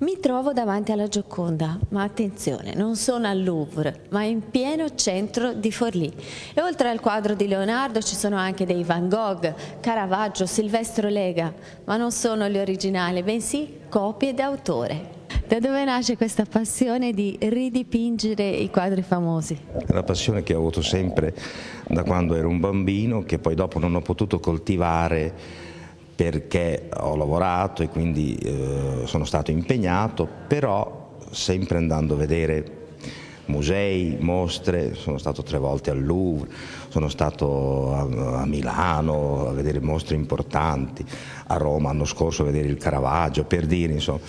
Mi trovo davanti alla Gioconda, ma attenzione, non sono al Louvre, ma in pieno centro di Forlì. E oltre al quadro di Leonardo ci sono anche dei Van Gogh, Caravaggio, Silvestro Lega, ma non sono gli originali, bensì copie d'autore. Da dove nasce questa passione di ridipingere i quadri famosi? È una passione che ho avuto sempre da quando ero un bambino, che poi dopo non ho potuto coltivare perché ho lavorato e quindi sono stato impegnato, però sempre andando a vedere musei, mostre, sono stato 3 volte al Louvre, sono stato a Milano a vedere mostre importanti, a Roma l'anno scorso a vedere il Caravaggio, per dire, insomma.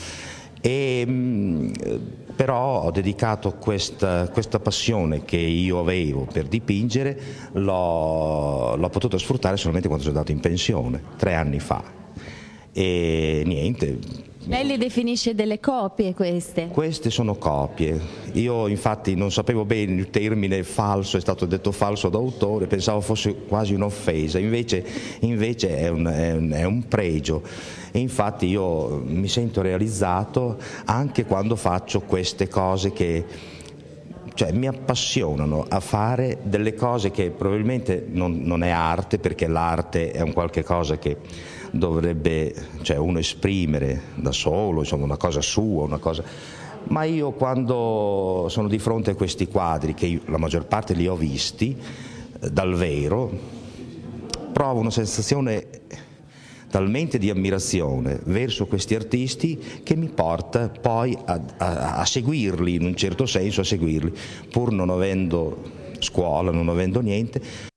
Però ho dedicato questa passione che io avevo per dipingere, l'ho potuta sfruttare solamente quando sono andato in pensione, 3 anni fa, e niente. Lei le definisce delle copie queste? Queste sono copie, io infatti non sapevo bene il termine falso, è stato detto falso d'autore, pensavo fosse quasi un'offesa, invece è un pregio, e infatti io mi sento realizzato anche quando faccio queste cose che mi appassionano a fare delle cose che probabilmente non è arte, perché l'arte è un qualche cosa che dovrebbe uno esprimere da solo, insomma, una cosa sua, una cosa. Ma io quando sono di fronte a questi quadri, che io, la maggior parte li ho visti dal vero, provo una sensazione talmente di ammirazione verso questi artisti che mi porta poi a seguirli, in un certo senso a seguirli, pur non avendo scuola, non avendo niente,